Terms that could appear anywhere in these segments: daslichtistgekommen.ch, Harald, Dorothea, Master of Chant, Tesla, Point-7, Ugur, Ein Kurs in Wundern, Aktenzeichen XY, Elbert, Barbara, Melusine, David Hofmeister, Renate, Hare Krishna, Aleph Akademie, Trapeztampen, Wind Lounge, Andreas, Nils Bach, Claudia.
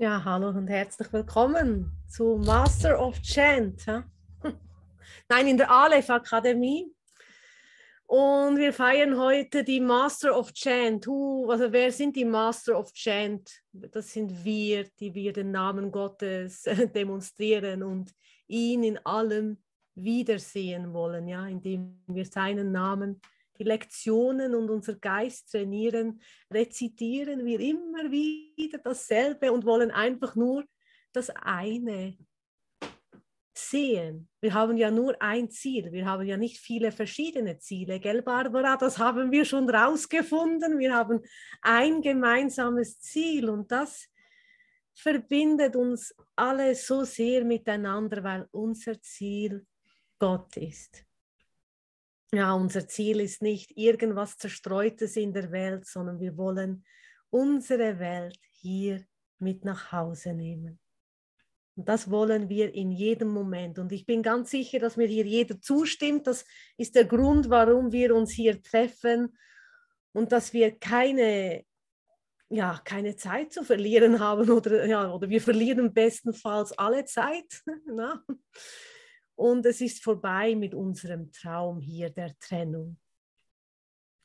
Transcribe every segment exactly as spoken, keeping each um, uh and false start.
Ja, hallo und herzlich willkommen zu Master of Chant. Nein, in der Aleph Akademie. Und wir feiern heute die Master of Chant. Who, also wer sind die Master of Chant? Das sind wir, die wir den Namen Gottes demonstrieren und ihn in allem wiedersehen wollen, ja, indem wir seinen Namen, die Lektionen und unser Geist trainieren, rezitieren wir immer wieder dasselbe und wollen einfach nur das eine sehen. Wir haben ja nur ein Ziel, wir haben ja nicht viele verschiedene Ziele, gell Barbara? Das haben wir schon rausgefunden, wir haben ein gemeinsames Ziel und das verbindet uns alle so sehr miteinander, weil unser Ziel Gott ist. Ja, unser Ziel ist nicht irgendwas Zerstreutes in der Welt, sondern wir wollen unsere Welt hier mit nach Hause nehmen. Und das wollen wir in jedem Moment. Und ich bin ganz sicher, dass mir hier jeder zustimmt. Das ist der Grund, warum wir uns hier treffen und dass wir keine, ja, keine Zeit zu verlieren haben oder, ja, oder wir verlieren bestenfalls alle Zeit. Na? Und es ist vorbei mit unserem Traum hier der Trennung.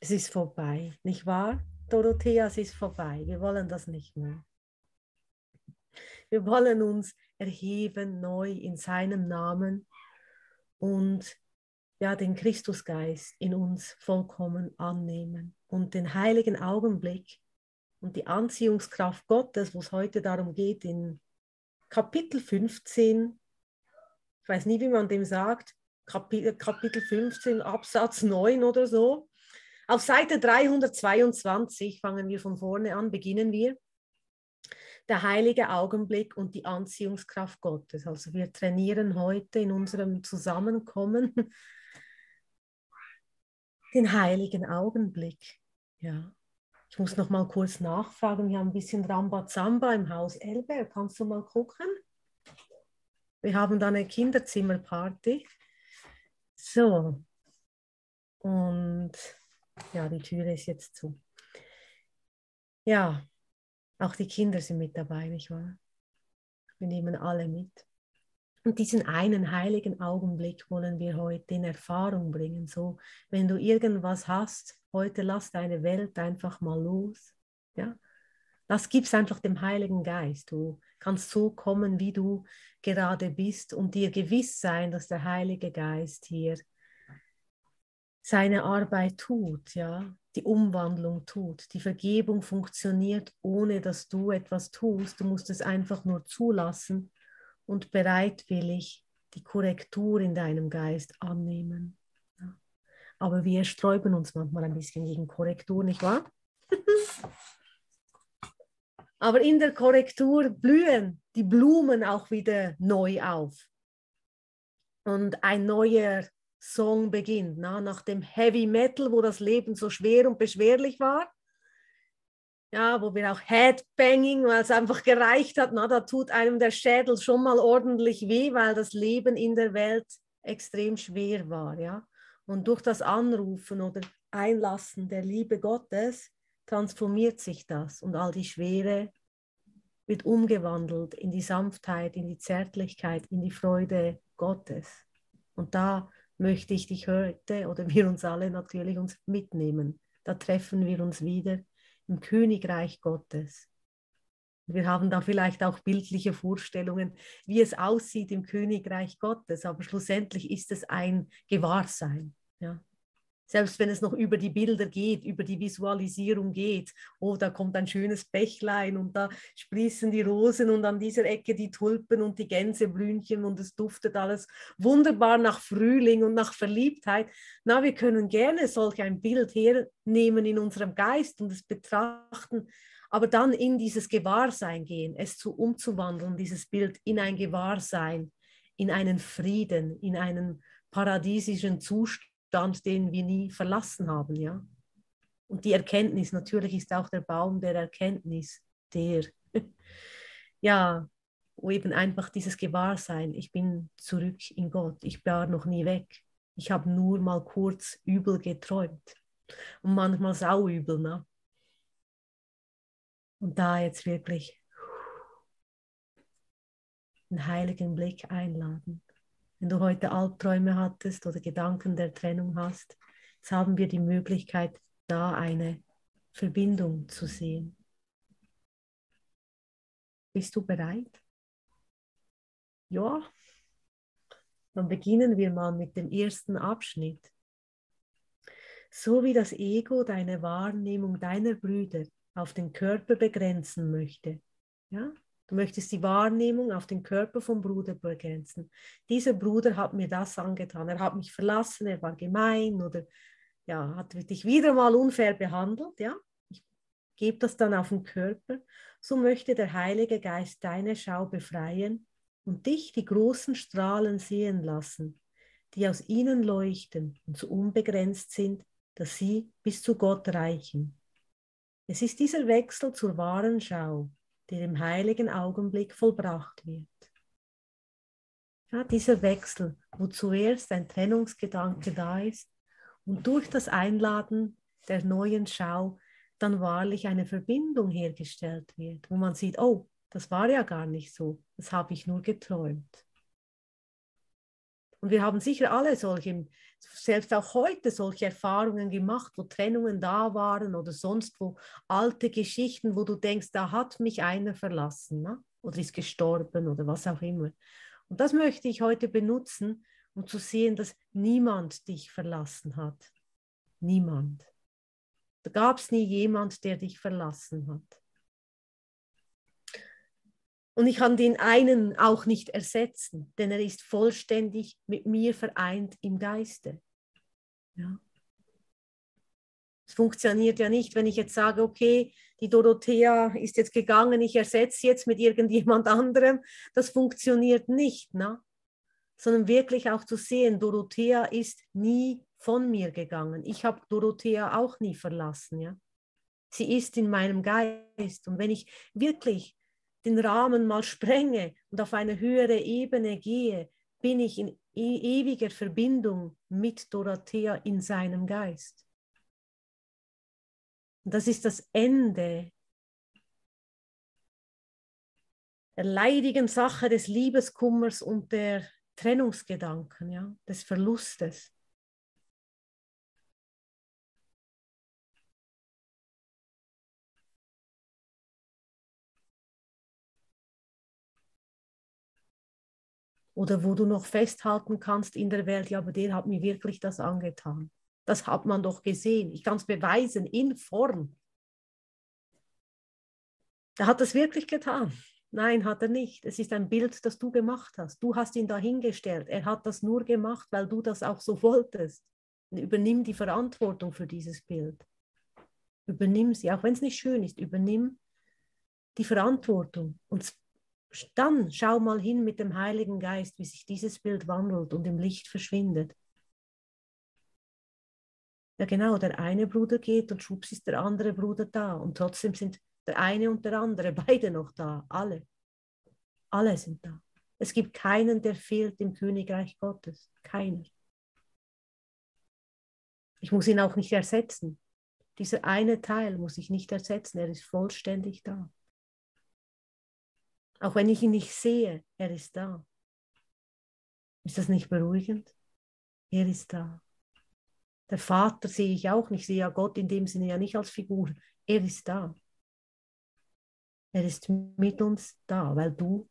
Es ist vorbei, nicht wahr, Dorothea? Es ist vorbei. Wir wollen das nicht mehr. Wir wollen uns erheben neu in seinem Namen und ja, den Christusgeist in uns vollkommen annehmen und den heiligen Augenblick und die Anziehungskraft Gottes, wo es heute darum geht, in Kapitel fünfzehn, ich weiß nie, wie man dem sagt, Kapitel fünfzehn, Absatz neun oder so. Auf Seite dreihundertzweiundzwanzig fangen wir von vorne an, beginnen wir. Der heilige Augenblick und die Anziehungskraft Gottes. Also wir trainieren heute in unserem Zusammenkommen den heiligen Augenblick. Ja. Ich muss noch mal kurz nachfragen, wir haben ein bisschen Rambazamba im Haus. Elbert, kannst du mal gucken? Wir haben da eine Kinderzimmerparty. So. Und ja, die Tür ist jetzt zu. Ja, auch die Kinder sind mit dabei, nicht wahr? Wir nehmen alle mit. Und diesen einen heiligen Augenblick wollen wir heute in Erfahrung bringen. So, wenn du irgendwas hast, heute lass deine Welt einfach mal los. Ja? Das gibst einfach dem Heiligen Geist. Du kannst so kommen, wie du gerade bist und dir gewiss sein, dass der Heilige Geist hier seine Arbeit tut, ja? Die Umwandlung tut. Die Vergebung funktioniert, ohne dass du etwas tust. Du musst es einfach nur zulassen und bereitwillig die Korrektur in deinem Geist annehmen. Ja? Aber wir sträuben uns manchmal ein bisschen gegen Korrektur, nicht wahr? Aber in der Korrektur blühen die Blumen auch wieder neu auf. Und ein neuer Song beginnt. Na? Nach dem Heavy Metal, wo das Leben so schwer und beschwerlich war, ja, wo wir auch Headbanging, weil es einfach gereicht hat, na, da tut einem der Schädel schon mal ordentlich weh, weil das Leben in der Welt extrem schwer war. Ja? Und durch das Anrufen oder Einlassen der Liebe Gottes transformiert sich das und all die Schwere wird umgewandelt in die Sanftheit, in die Zärtlichkeit, in die Freude Gottes. Und da möchte ich dich heute, oder wir uns alle natürlich, uns mitnehmen. Da treffen wir uns wieder im Königreich Gottes. Wir haben da vielleicht auch bildliche Vorstellungen, wie es aussieht im Königreich Gottes, aber schlussendlich ist es ein Gewahrsein, ja. Selbst wenn es noch über die Bilder geht, über die Visualisierung geht, oh, da kommt ein schönes Bächlein und da sprießen die Rosen und an dieser Ecke die Tulpen und die Gänseblümchen und es duftet alles wunderbar nach Frühling und nach Verliebtheit. Na, wir können gerne solch ein Bild hernehmen in unserem Geist und es betrachten, aber dann in dieses Gewahrsein gehen, es zu umzuwandeln, dieses Bild in ein Gewahrsein, in einen Frieden, in einen paradiesischen Zustand, den wir nie verlassen haben. Ja? Und die Erkenntnis, natürlich ist auch der Baum der Erkenntnis, der, ja, wo eben einfach dieses Gewahrsein, ich bin zurück in Gott, ich war noch nie weg, ich habe nur mal kurz übel geträumt und manchmal sauübel. Ne? Und da jetzt wirklich den heiligen Blick einladen. Wenn du heute Albträume hattest oder Gedanken der Trennung hast, jetzt haben wir die Möglichkeit, da eine Verbindung zu sehen. Bist du bereit? Ja, dann beginnen wir mal mit dem ersten Abschnitt. So wie das Ego deine Wahrnehmung deiner Brüder auf den Körper begrenzen möchte. Ja? Du möchtest die Wahrnehmung auf den Körper vom Bruder begrenzen. Dieser Bruder hat mir das angetan, er hat mich verlassen, er war gemein oder ja, hat dich wieder mal unfair behandelt. Ja? Ich gebe das dann auf den Körper. So möchte der Heilige Geist deine Schau befreien und dich die großen Strahlen sehen lassen, die aus ihnen leuchten und so unbegrenzt sind, dass sie bis zu Gott reichen. Es ist dieser Wechsel zur wahren Schau, der im heiligen Augenblick vollbracht wird. Ja, dieser Wechsel, wo zuerst ein Trennungsgedanke da ist und durch das Einladen der neuen Schau dann wahrlich eine Verbindung hergestellt wird, wo man sieht, oh, das war ja gar nicht so, das habe ich nur geträumt. Und wir haben sicher alle solche, selbst auch heute solche Erfahrungen gemacht, wo Trennungen da waren oder sonst wo, alte Geschichten, wo du denkst, da hat mich einer verlassen, ne? Oder ist gestorben oder was auch immer. Und das möchte ich heute benutzen, um zu sehen, dass niemand dich verlassen hat. Niemand. Da gab es nie jemand, der dich verlassen hat. Und ich kann den einen auch nicht ersetzen, denn er ist vollständig mit mir vereint im Geiste. Ja. Es funktioniert ja nicht, wenn ich jetzt sage, okay, die Dorothea ist jetzt gegangen, ich ersetze jetzt mit irgendjemand anderem. Das funktioniert nicht, ne? Sondern wirklich auch zu sehen, Dorothea ist nie von mir gegangen. Ich habe Dorothea auch nie verlassen. Ja? Sie ist in meinem Geist. Und wenn ich wirklich den Rahmen mal sprenge und auf eine höhere Ebene gehe, bin ich in e- ewiger Verbindung mit Dorothea in seinem Geist. Und das ist das Ende der leidigen Sache des Liebeskummers und der Trennungsgedanken, ja, des Verlustes. Oder wo du noch festhalten kannst in der Welt, ja, aber der hat mir wirklich das angetan. Das hat man doch gesehen. Ich kann es beweisen, in Form. Er hat das wirklich getan. Nein, hat er nicht. Es ist ein Bild, das du gemacht hast. Du hast ihn dahingestellt. Er hat das nur gemacht, weil du das auch so wolltest. Und übernimm die Verantwortung für dieses Bild. Übernimm sie, auch wenn es nicht schön ist. Übernimm die Verantwortung und dann schau mal hin mit dem Heiligen Geist, wie sich dieses Bild wandelt und im Licht verschwindet. Ja genau, der eine Bruder geht und schwupps ist der andere Bruder da. Und trotzdem sind der eine und der andere beide noch da. Alle. Alle sind da. Es gibt keinen, der fehlt im Königreich Gottes. Keiner. Ich muss ihn auch nicht ersetzen. Dieser eine Teil muss ich nicht ersetzen. Er ist vollständig da. Auch wenn ich ihn nicht sehe, er ist da. Ist das nicht beruhigend? Er ist da. Der Vater sehe ich auch nicht. Ich sehe ja Gott in dem Sinne ja nicht als Figur. Er ist da. Er ist mit uns da, weil du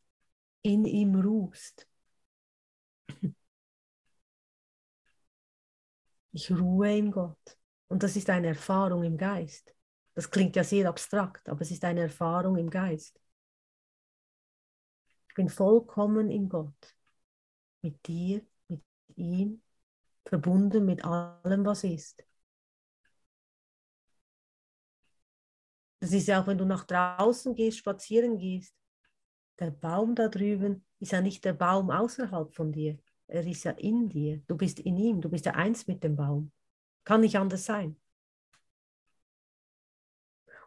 in ihm ruhst. Ich ruhe in Gott. Und das ist eine Erfahrung im Geist. Das klingt ja sehr abstrakt, aber es ist eine Erfahrung im Geist. Ich bin vollkommen in Gott, mit dir, mit ihm, verbunden mit allem, was ist. Das ist ja auch, wenn du nach draußen gehst, spazieren gehst, der Baum da drüben ist ja nicht der Baum außerhalb von dir, er ist ja in dir, du bist in ihm, du bist ja eins mit dem Baum. Kann nicht anders sein.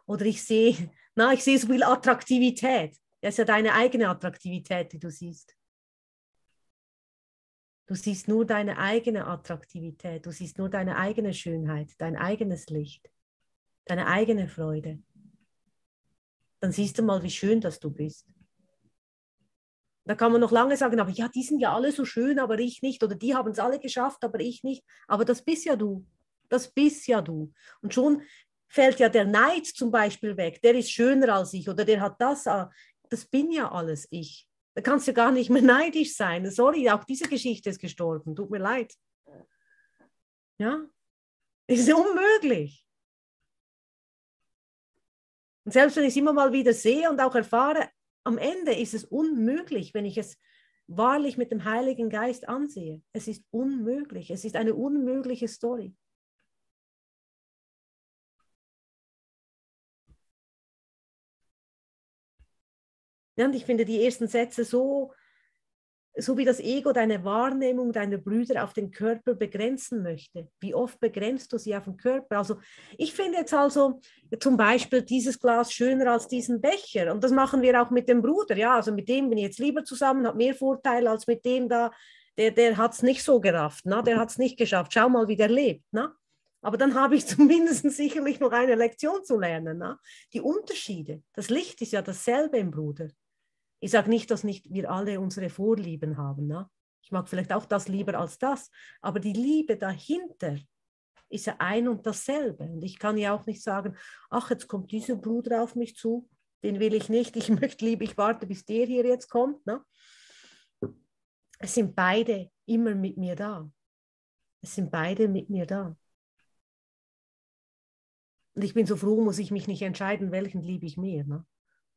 Oder ich sehe, na, ich sehe so viel Attraktivität. Das ist ja deine eigene Attraktivität, die du siehst. Du siehst nur deine eigene Attraktivität, du siehst nur deine eigene Schönheit, dein eigenes Licht, deine eigene Freude. Dann siehst du mal, wie schön, dass du bist. Da kann man noch lange sagen, aber ja, die sind ja alle so schön, aber ich nicht. Oder die haben es alle geschafft, aber ich nicht. Aber das bist ja du. Das bist ja du. Und schon fällt ja der Neid zum Beispiel weg. Der ist schöner als ich oder der hat das. Das bin ja alles ich. Da kannst du gar nicht mehr neidisch sein. Sorry, auch diese Geschichte ist gestorben. Tut mir leid. Ja, ist unmöglich. Und selbst wenn ich es immer mal wieder sehe und auch erfahre, am Ende ist es unmöglich, wenn ich es wahrlich mit dem Heiligen Geist ansehe. Es ist unmöglich. Es ist eine unmögliche Story. Ja, und ich finde die ersten Sätze so, so wie das Ego deine Wahrnehmung deiner Brüder auf den Körper begrenzen möchte. Wie oft begrenzt du sie auf den Körper? Also ich finde jetzt also zum Beispiel dieses Glas schöner als diesen Becher. Und das machen wir auch mit dem Bruder. Ja, also mit dem bin ich jetzt lieber zusammen, hat mehr Vorteile als mit dem da. Der, der hat es nicht so gerafft, ne? Der hat es nicht geschafft. Schau mal, wie der lebt. Ne? Aber dann habe ich zumindest sicherlich noch eine Lektion zu lernen. Ne? Die Unterschiede, das Licht ist ja dasselbe im Bruder. Ich sage nicht, dass nicht wir alle unsere Vorlieben haben. Ne? Ich mag vielleicht auch das lieber als das. Aber die Liebe dahinter ist ja ein und dasselbe. Und ich kann ja auch nicht sagen, ach, jetzt kommt dieser Bruder auf mich zu, den will ich nicht, ich möchte lieber, ich warte, bis der hier jetzt kommt. Ne? Es sind beide immer mit mir da. Es sind beide mit mir da. Und ich bin so froh, muss ich mich nicht entscheiden, welchen liebe ich mehr. Ne?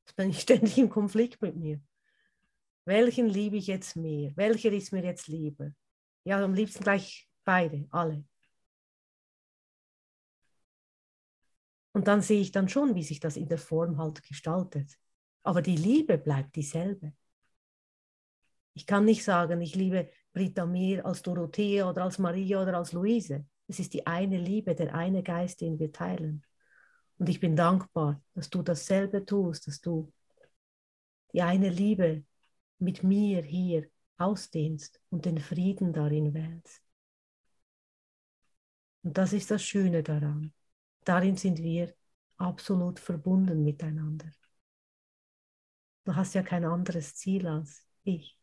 Jetzt bin ich ständig im Konflikt mit mir. Welchen liebe ich jetzt mehr? Welcher ist mir jetzt lieber? Ja, am liebsten gleich beide, alle. Und dann sehe ich dann schon, wie sich das in der Form halt gestaltet. Aber die Liebe bleibt dieselbe. Ich kann nicht sagen, ich liebe Britta mehr als Dorothea oder als Maria oder als Luise. Es ist die eine Liebe, der eine Geist, den wir teilen. Und ich bin dankbar, dass du dasselbe tust, dass du die eine Liebe mit mir hier ausdehnst und den Frieden darin wählst. Und das ist das Schöne daran. Darin sind wir absolut verbunden miteinander. Du hast ja kein anderes Ziel als ich.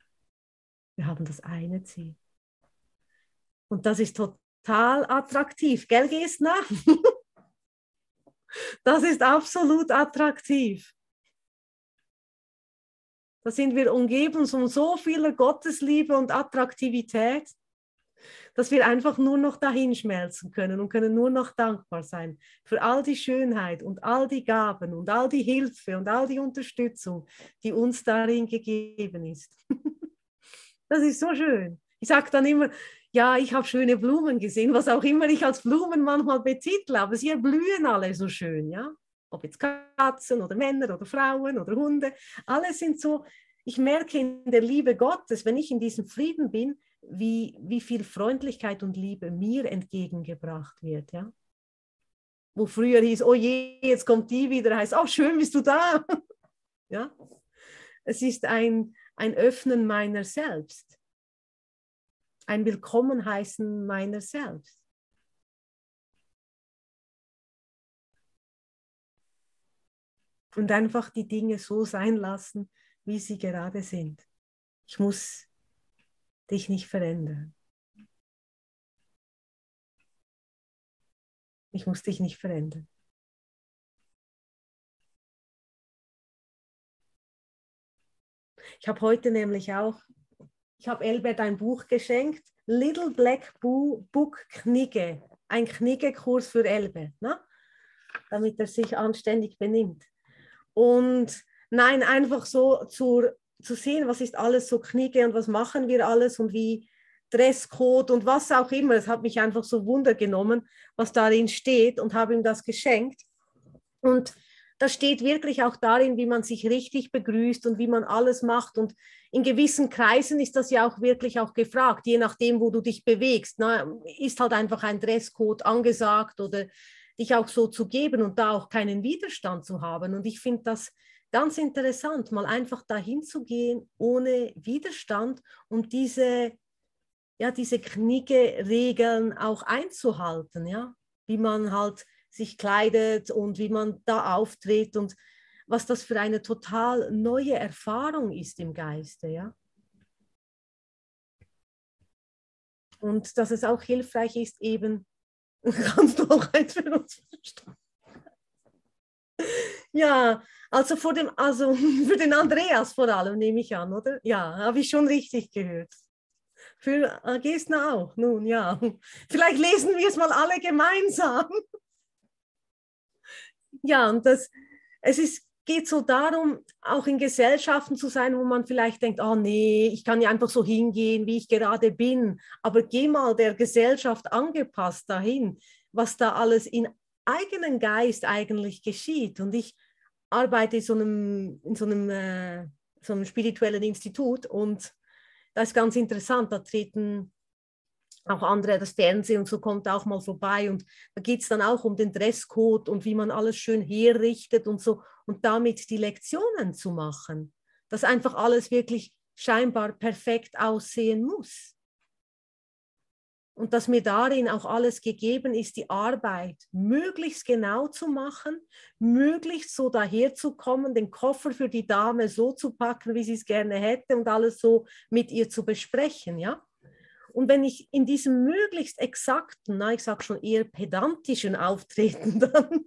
Wir haben das eine Ziel. Und das ist total attraktiv, gell, Gestner? Das ist absolut attraktiv. Da sind wir umgeben von so vieler Gottesliebe und Attraktivität, dass wir einfach nur noch dahin schmelzen können und können nur noch dankbar sein für all die Schönheit und all die Gaben und all die Hilfe und all die Unterstützung, die uns darin gegeben ist. Das ist so schön. Ich sage dann immer, ja, ich habe schöne Blumen gesehen, was auch immer ich als Blumen manchmal betitle, aber sie blühen alle so schön, ja. Ob jetzt Katzen oder Männer oder Frauen oder Hunde, alle sind so, ich merke in der Liebe Gottes, wenn ich in diesem Frieden bin, wie, wie viel Freundlichkeit und Liebe mir entgegengebracht wird, ja. Wo früher hieß, oh je, jetzt kommt die wieder, heißt, oh schön bist du da, ja. Es ist ein, ein Öffnen meiner selbst. Ein Willkommenheißen meiner selbst. Und einfach die Dinge so sein lassen, wie sie gerade sind. Ich muss dich nicht verändern. Ich muss dich nicht verändern. Ich habe heute nämlich auch Ich habe Elbert ein Buch geschenkt, Little Black Book Knigge, ein Knigge-Kurs für Elbert, ne? Damit er sich anständig benimmt. Und nein, einfach so zur, zu sehen, was ist alles so Knigge und was machen wir alles und wie Dresscode und was auch immer. Es hat mich einfach so Wunder genommen, was darin steht und habe ihm das geschenkt. Und das steht wirklich auch darin, wie man sich richtig begrüßt und wie man alles macht. Und in gewissen Kreisen ist das ja auch wirklich auch gefragt, je nachdem, wo du dich bewegst. Na, ist halt einfach ein Dresscode angesagt oder dich auch so zu geben und da auch keinen Widerstand zu haben. Und ich finde das ganz interessant, mal einfach dahin zu gehen ohne Widerstand und diese, ja, diese Knigge-Regeln auch einzuhalten, ja? Wie man halt sich kleidet und wie man da auftritt und was das für eine total neue Erfahrung ist im Geiste, ja. Und dass es auch hilfreich ist, eben, kannst du auch eins für uns verstehen. Ja, also, vor dem, also für den Andreas vor allem, nehme ich an, oder? Ja, habe ich schon richtig gehört. Für Gesna auch, nun ja. Vielleicht lesen wir es mal alle gemeinsam. Ja, und das, es ist, geht so darum, auch in Gesellschaften zu sein, wo man vielleicht denkt, oh nee, ich kann ja einfach so hingehen, wie ich gerade bin. Aber geh mal der Gesellschaft angepasst dahin, was da alles in eigenen Geist eigentlich geschieht. Und ich arbeite in so einem, in so einem, äh, so einem spirituellen Institut und das ist ganz interessant, da treten auch andere, das Fernsehen und so kommt auch mal vorbei und da geht es dann auch um den Dresscode und wie man alles schön herrichtet und so und damit die Lektionen zu machen, dass einfach alles wirklich scheinbar perfekt aussehen muss. Und dass mir darin auch alles gegeben ist, die Arbeit möglichst genau zu machen, möglichst so daherzukommen, den Koffer für die Dame so zu packen, wie sie es gerne hätte und alles so mit ihr zu besprechen. Ja? Und wenn ich in diesem möglichst exakten, na, ich sage schon eher pedantischen Auftreten dann,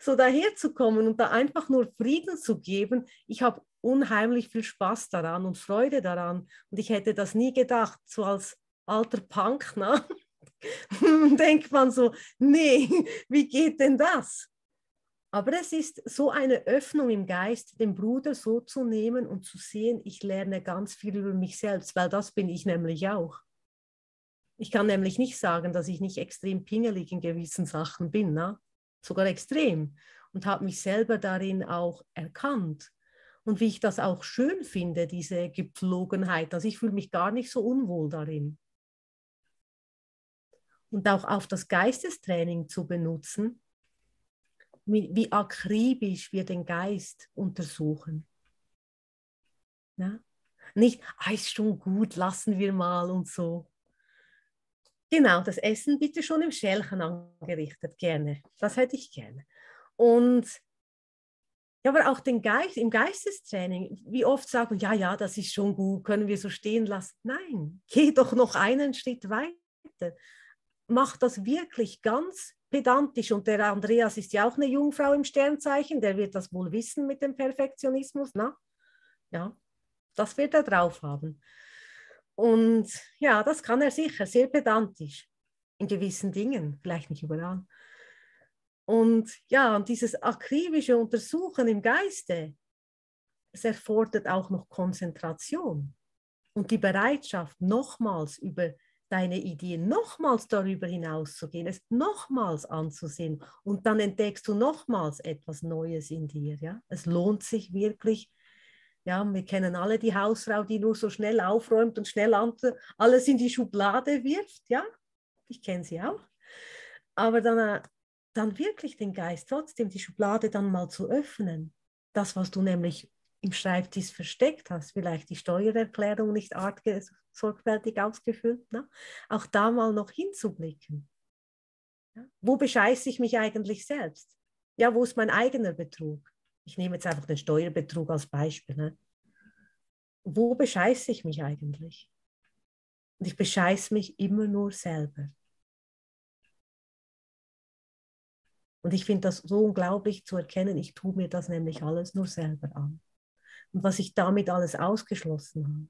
so daherzukommen und da einfach nur Frieden zu geben, ich habe unheimlich viel Spaß daran und Freude daran. Und ich hätte das nie gedacht, so als alter Punk, ne? Denkt man so, nee, wie geht denn das? Aber es ist so eine Öffnung im Geist, den Bruder so zu nehmen und zu sehen, ich lerne ganz viel über mich selbst, weil das bin ich nämlich auch. Ich kann nämlich nicht sagen, dass ich nicht extrem pingelig in gewissen Sachen bin, ne? Sogar extrem. Und habe mich selber darin auch erkannt. Und wie ich das auch schön finde, diese Gepflogenheit, also ich fühle mich gar nicht so unwohl darin. Und auch auf das Geistestraining zu benutzen, wie akribisch wir den Geist untersuchen. Ja? Nicht, ah, ist schon gut, lassen wir mal und so. Genau, das Essen bitte schon im Schälchen angerichtet, gerne. Das hätte ich gerne. Und ja, aber auch den Geist, im Geistestraining, wie oft sagt man, ja, ja, das ist schon gut, können wir so stehen lassen. Nein, geh doch noch einen Schritt weiter. Mach das wirklich ganz pedantisch. Und der Andreas ist ja auch eine Jungfrau im Sternzeichen, der wird das wohl wissen mit dem Perfektionismus. Na? Ja, das wird er drauf haben. Und ja, das kann er sicher, sehr pedantisch. In gewissen Dingen, vielleicht nicht überall. Und ja, und dieses akribische Untersuchen im Geiste, es erfordert auch noch Konzentration und die Bereitschaft, nochmals über deine Ideen, nochmals darüber hinauszugehen, es nochmals anzusehen und dann entdeckst du nochmals etwas Neues in dir. Ja? Es lohnt sich wirklich. Ja, wir kennen alle die Hausfrau, die nur so schnell aufräumt und schnell alles in die Schublade wirft. Ja, ich kenne sie auch. Aber dann... dann wirklich den Geist trotzdem, die Schublade dann mal zu öffnen. Das, was du nämlich im Schreibtisch versteckt hast, vielleicht die Steuererklärung nicht sorgfältig ausgefüllt, ne? Auch da mal noch hinzublicken. Ja? Wo bescheiße ich mich eigentlich selbst? Ja, wo ist mein eigener Betrug? Ich nehme jetzt einfach den Steuerbetrug als Beispiel. Ne? Wo bescheiße ich mich eigentlich? Und ich bescheiße mich immer nur selber. Und ich finde das so unglaublich zu erkennen, ich tue mir das nämlich alles nur selber an. Und was ich damit alles ausgeschlossen habe.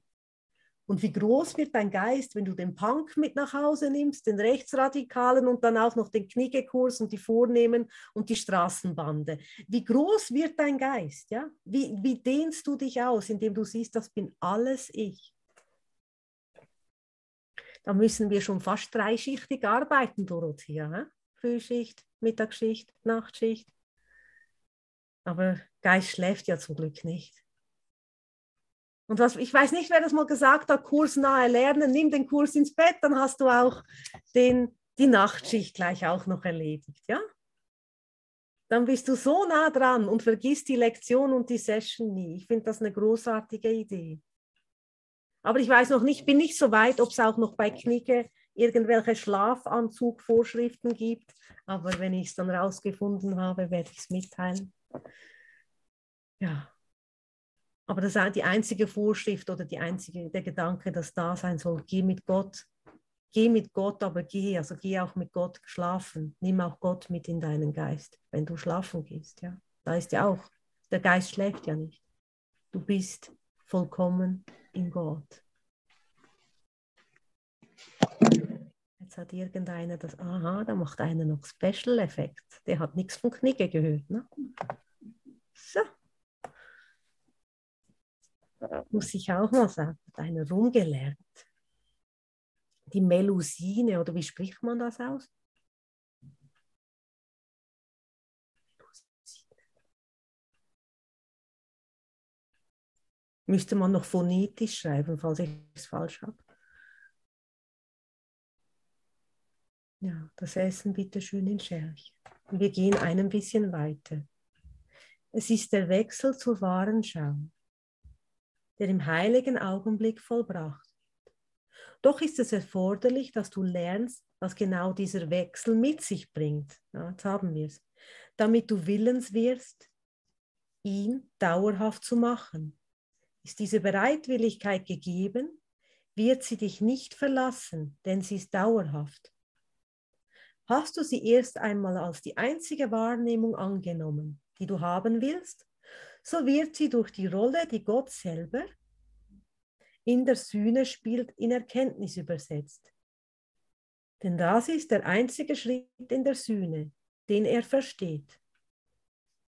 Und wie groß wird dein Geist, wenn du den Punk mit nach Hause nimmst, den Rechtsradikalen und dann auch noch den Kniegekurs und die Vornehmen und die Straßenbande. Wie groß wird dein Geist? Ja? Wie, wie dehnst du dich aus, indem du siehst, das bin alles ich? Da müssen wir schon fast dreischichtig arbeiten, Dorothea. He? Frühschicht, Mittagsschicht, Nachtschicht. Aber Geist schläft ja zum Glück nicht. Und was, ich weiß nicht, wer das mal gesagt hat, kursnahe Lernen, nimm den Kurs ins Bett, dann hast du auch den, die Nachtschicht gleich auch noch erledigt. Ja? Dann bist du so nah dran und vergisst die Lektion und die Session nie. Ich finde das eine großartige Idee. Aber ich weiß noch nicht, bin nicht so weit, ob es auch noch bei Knicke irgendwelche Schlafanzugvorschriften gibt, aber wenn ich es dann rausgefunden habe, werde ich es mitteilen. Ja. Aber das ist die einzige Vorschrift oder die einzige, der Gedanke, dass da sein soll. Geh mit Gott. Geh mit Gott, aber geh. Also geh auch mit Gott schlafen. Nimm auch Gott mit in deinen Geist, wenn du schlafen gehst. Ja. Da ist ja auch, der Geist schläft ja nicht. Du bist vollkommen in Gott. Jetzt hat irgendeiner das, aha, da macht einer noch Special-Effekt. Der hat nichts vom Knicken gehört. Ne? So. Muss ich auch mal sagen, hat einer rumgelernt. Die Melusine, oder wie spricht man das aus? Müsste man noch phonetisch schreiben, falls ich es falsch habe. Ja, das Essen bitte schön in Scherchen. Wir gehen ein bisschen weiter. Es ist der Wechsel zur wahren Schau, der im heiligen Augenblick vollbracht wird. Doch ist es erforderlich, dass du lernst, was genau dieser Wechsel mit sich bringt. Ja, jetzt haben wir es. Damit du willens wirst, ihn dauerhaft zu machen. Ist diese Bereitwilligkeit gegeben, wird sie dich nicht verlassen, denn sie ist dauerhaft. Hast du sie erst einmal als die einzige Wahrnehmung angenommen, die du haben willst, so wird sie durch die Rolle, die Gott selber in der Sühne spielt, in Erkenntnis übersetzt. Denn das ist der einzige Schritt in der Sühne, den er versteht.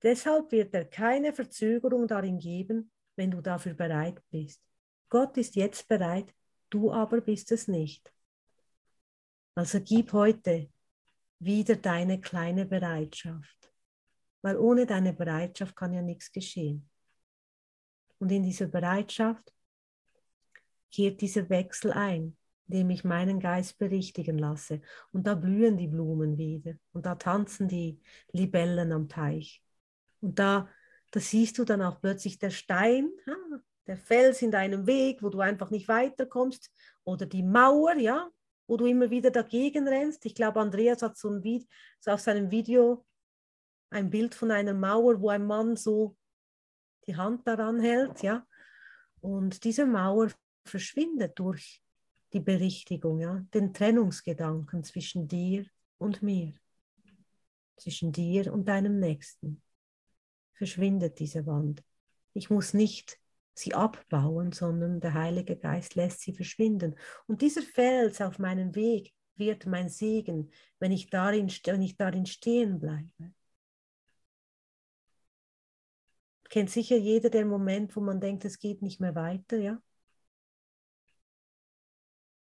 Deshalb wird er keine Verzögerung darin geben, wenn du dafür bereit bist. Gott ist jetzt bereit, du aber bist es nicht. Also gib heute wieder deine kleine Bereitschaft, weil ohne deine Bereitschaft kann ja nichts geschehen. Und in dieser Bereitschaft kehrt dieser Wechsel ein, indem ich meinen Geist berichtigen lasse. Und da blühen die Blumen wieder und da tanzen die Libellen am Teich. Und da Da siehst du dann auch plötzlich der Stein, der Fels in deinem Weg, wo du einfach nicht weiterkommst, oder die Mauer, ja, wo du immer wieder dagegen rennst. Ich glaube, Andreas hat so, ein Video, so auf seinem Video ein Bild von einer Mauer, wo ein Mann so die Hand daran hält, ja, und diese Mauer verschwindet durch die Berichtigung, ja, den Trennungsgedanken zwischen dir und mir, zwischen dir und deinem Nächsten. Verschwindet diese Wand. Ich muss nicht sie abbauen, sondern der Heilige Geist lässt sie verschwinden. Und dieser Fels auf meinem Weg wird mein Segen, wenn ich darin, wenn ich darin stehen bleibe. Kennt sicher jeder den Moment, wo man denkt, es geht nicht mehr weiter, ja?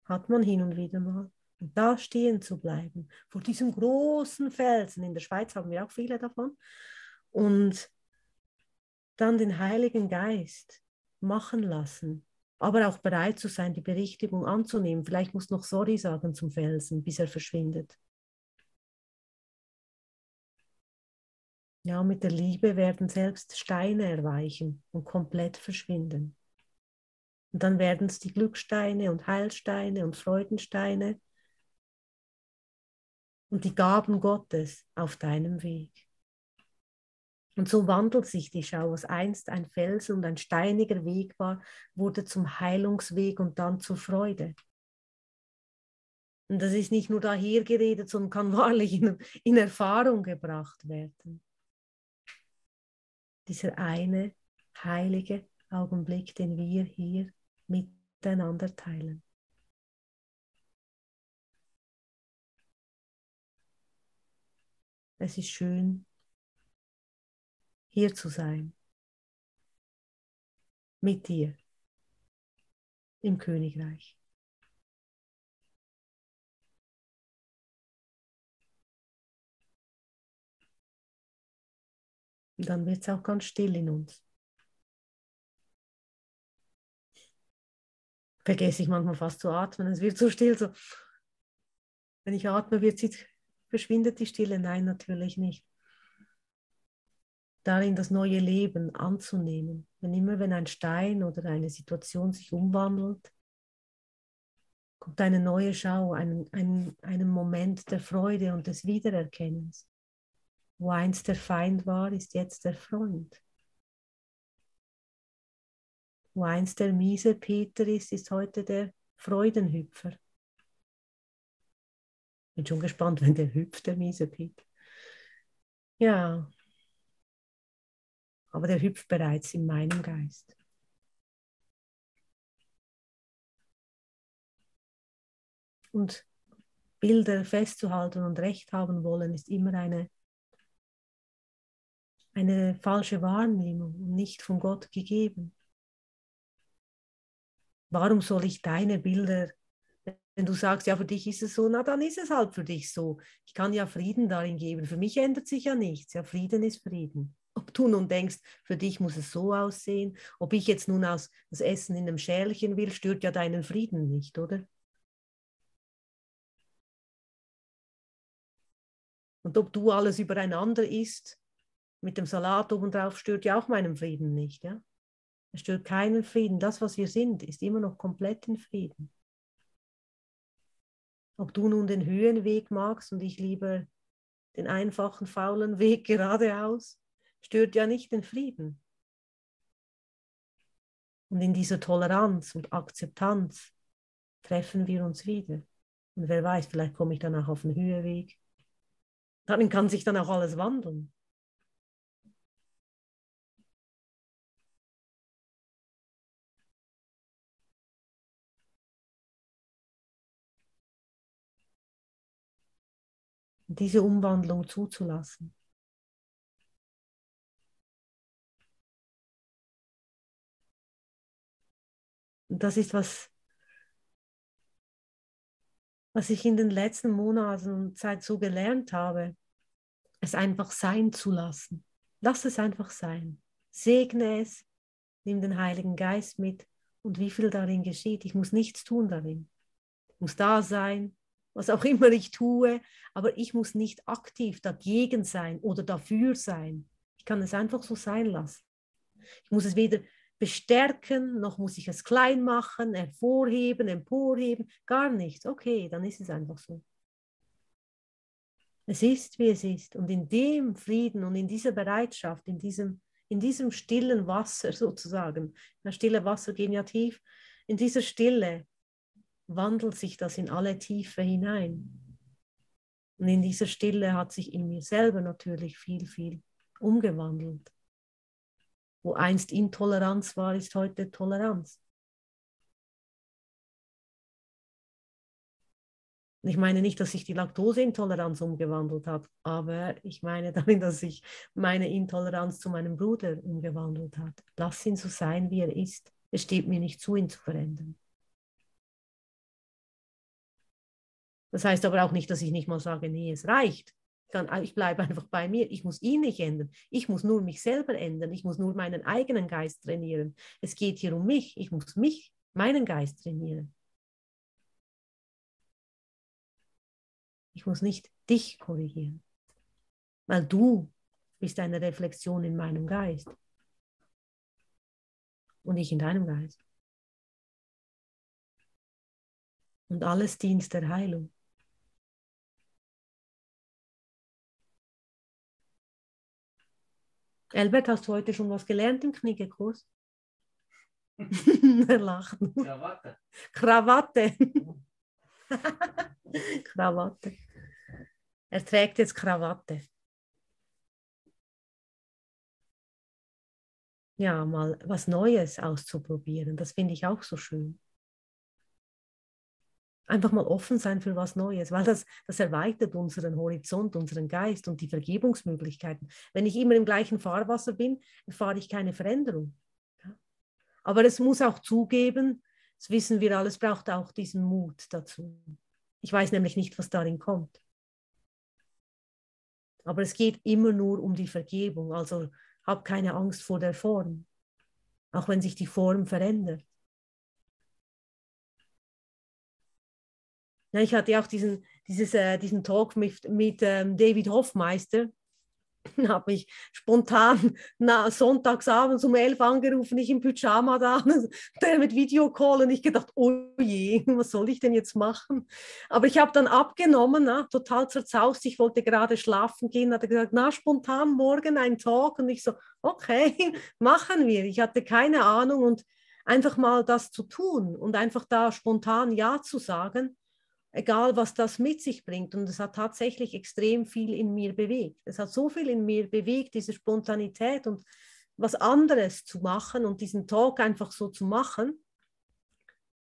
Hat man hin und wieder mal. Und da stehen zu bleiben, vor diesem großen Felsen. In der Schweiz haben wir auch viele davon. Und dann den Heiligen Geist machen lassen, aber auch bereit zu sein, die Berichtigung anzunehmen. Vielleicht muss noch Sorry sagen zum Felsen, bis er verschwindet. Ja, mit der Liebe werden selbst Steine erweichen und komplett verschwinden. Und dann werden es die Glücksteine und Heilsteine und Freudensteine und die Gaben Gottes auf deinem Weg. Und so wandelt sich die Schau, was einst ein Felsen und ein steiniger Weg war, wurde zum Heilungsweg und dann zur Freude. Und das ist nicht nur daher geredet, sondern kann wahrlich in, in Erfahrung gebracht werden. Dieser eine heilige Augenblick, den wir hier miteinander teilen. Es ist schön, hier zu sein, mit dir, im Königreich. Und dann wird es auch ganz still in uns. Vergesse ich manchmal fast zu atmen, es wird so still. So. Wenn ich atme, wird sie, verschwindet die Stille. Nein, natürlich nicht. Darin das neue Leben anzunehmen. Wenn immer, wenn ein Stein oder eine Situation sich umwandelt, kommt eine neue Schau, einen, einen, einen Moment der Freude und des Wiedererkennens. Wo einst der Feind war, ist jetzt der Freund. wo einst der miese Peter ist, ist heute der Freudenhüpfer. Bin schon gespannt, wenn der hüpft, der miese Peter. Ja, aber der hüpft bereits in meinem Geist. Und Bilder festzuhalten und Recht haben wollen, ist immer eine, eine falsche Wahrnehmung und nicht von Gott gegeben. Warum soll ich deine Bilder, wenn du sagst, ja, für dich ist es so, na dann ist es halt für dich so. Ich kann ja Frieden darin geben. Für mich ändert sich ja nichts. Ja, Frieden ist Frieden. Ob du nun denkst, für dich muss es so aussehen, ob ich jetzt nun aus, das Essen in einem Schälchen will, stört ja deinen Frieden nicht, oder? Und ob du alles übereinander isst, mit dem Salat obendrauf, stört ja auch meinen Frieden nicht. Ja? Es stört keinen Frieden. Das, was wir sind, ist immer noch komplett in Frieden. Ob du nun den Höhenweg magst und ich lieber den einfachen, faulen Weg geradeaus, stört ja nicht den Frieden. Und in dieser Toleranz und Akzeptanz treffen wir uns wieder. Und wer weiß, vielleicht komme ich danach auf den Höhenweg. Darin kann sich dann auch alles wandeln. Und diese Umwandlung zuzulassen. Und das ist was, was ich in den letzten Monaten und Zeit so gelernt habe, es einfach sein zu lassen. Lass es einfach sein. Segne es, nimm den Heiligen Geist mit und wie viel darin geschieht. Ich muss nichts tun darin. Ich muss da sein, was auch immer ich tue, aber ich muss nicht aktiv dagegen sein oder dafür sein. Ich kann es einfach so sein lassen. Ich muss es weder bestärken, noch muss ich es klein machen, hervorheben, emporheben, gar nichts. Okay, dann ist es einfach so. Es ist, wie es ist. Und in dem Frieden und in dieser Bereitschaft, in diesem, in diesem stillen Wasser sozusagen, das stille Wasser gehen ja tief, in dieser Stille wandelt sich das in alle Tiefe hinein. Und in dieser Stille hat sich in mir selber natürlich viel, viel umgewandelt. Wo einst Intoleranz war, ist heute Toleranz. Und ich meine nicht, dass sich die Laktoseintoleranz umgewandelt hat, aber ich meine damit, dass sich meine Intoleranz zu meinem Bruder umgewandelt hat. Lass ihn so sein, wie er ist. Es steht mir nicht zu, ihn zu verändern. Das heißt aber auch nicht, dass ich nicht mal sage, nee, es reicht. Ich bleibe einfach bei mir. Ich muss ihn nicht ändern. Ich muss nur mich selber ändern. Ich muss nur meinen eigenen Geist trainieren. Es geht hier um mich. Ich muss mich, meinen Geist trainieren. Ich muss nicht dich korrigieren. Weil du bist eine Reflexion in meinem Geist. Und ich in deinem Geist. Und alles Dienst der Heilung. Elbert, hast du heute schon was gelernt im Knigge-Kurs? Er lacht. Krawatte. Krawatte. Krawatte. Er trägt jetzt Krawatte. Ja, mal was Neues auszuprobieren, das finde ich auch so schön. Einfach mal offen sein für was Neues, weil das, das erweitert unseren Horizont, unseren Geist und die Vergebungsmöglichkeiten. Wenn ich immer im gleichen Fahrwasser bin, erfahre ich keine Veränderung. Ja? Aber es muss auch zugeben, das wissen wir alle, es braucht auch diesen Mut dazu. Ich weiß nämlich nicht, was darin kommt. Aber es geht immer nur um die Vergebung, also hab keine Angst vor der Form, auch wenn sich die Form verändert. Ich hatte auch diesen, dieses, äh, diesen Talk mit, mit ähm, David Hofmeister. Habe mich spontan na, sonntagsabends um elf angerufen, ich im Pyjama da, der mit Videocall und ich gedacht, oh je, was soll ich denn jetzt machen? Aber ich habe dann abgenommen, na, total zerzaust, ich wollte gerade schlafen gehen, hat er gesagt, na, spontan morgen ein Talk und ich so, okay, machen wir. Ich hatte keine Ahnung und einfach mal das zu tun und einfach da spontan Ja zu sagen, egal was das mit sich bringt. Und es hat tatsächlich extrem viel in mir bewegt. Es hat so viel in mir bewegt, diese Spontanität und was anderes zu machen und diesen Talk einfach so zu machen,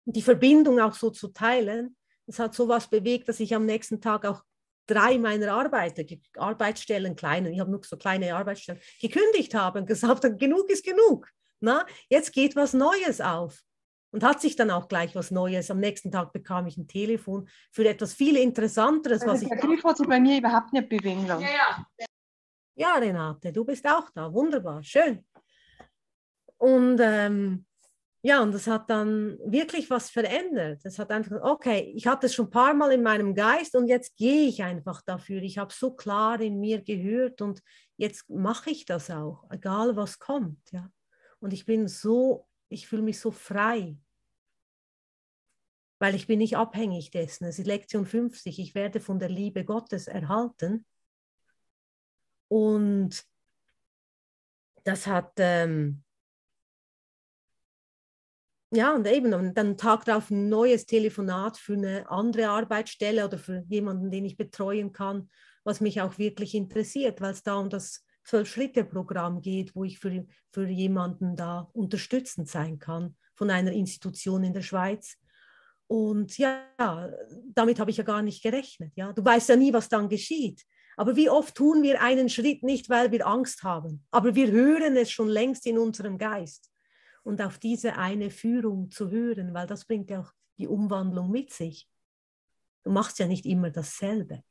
die Verbindung auch so zu teilen. Es hat sowas bewegt, dass ich am nächsten Tag auch drei meiner Arbeiter, Arbeitsstellen, kleinen, ich habe nur so kleine Arbeitsstellen, gekündigt habe und gesagt habe, genug ist genug. Na, jetzt geht was Neues auf. Und hat sich dann auch gleich was Neues. Am nächsten Tag bekam ich ein Telefon für etwas viel Interessanteres. Also was der ich Griff hat sich bei mir überhaupt nicht bewegen lassen. Ja, ja. ja, Renate, du bist auch da. Wunderbar, schön. Und ähm, ja, und das hat dann wirklich was verändert. Das hat einfach, okay, ich hatte es schon ein paar Mal in meinem Geist und jetzt gehe ich einfach dafür. Ich habe so klar in mir gehört und jetzt mache ich das auch, egal was kommt. Ja. Und ich bin so, ich fühle mich so frei, weil ich bin nicht abhängig dessen. Es ist Lektion fünfzig, ich werde von der Liebe Gottes erhalten. Und das hat, ähm, ja, und eben dann einen Tag darauf ein neues Telefonat für eine andere Arbeitsstelle oder für jemanden, den ich betreuen kann, was mich auch wirklich interessiert, weil es da um das Zwölf-Schritte-Programm geht, wo ich für, für jemanden da unterstützend sein kann, von einer Institution in der Schweiz. Und ja, damit habe ich ja gar nicht gerechnet. Ja? Du weißt ja nie, was dann geschieht. Aber wie oft tun wir einen Schritt nicht, weil wir Angst haben. Aber wir hören es schon längst in unserem Geist. Und auf diese eine Führung zu hören, weil das bringt ja auch die Umwandlung mit sich. Du machst ja nicht immer dasselbe.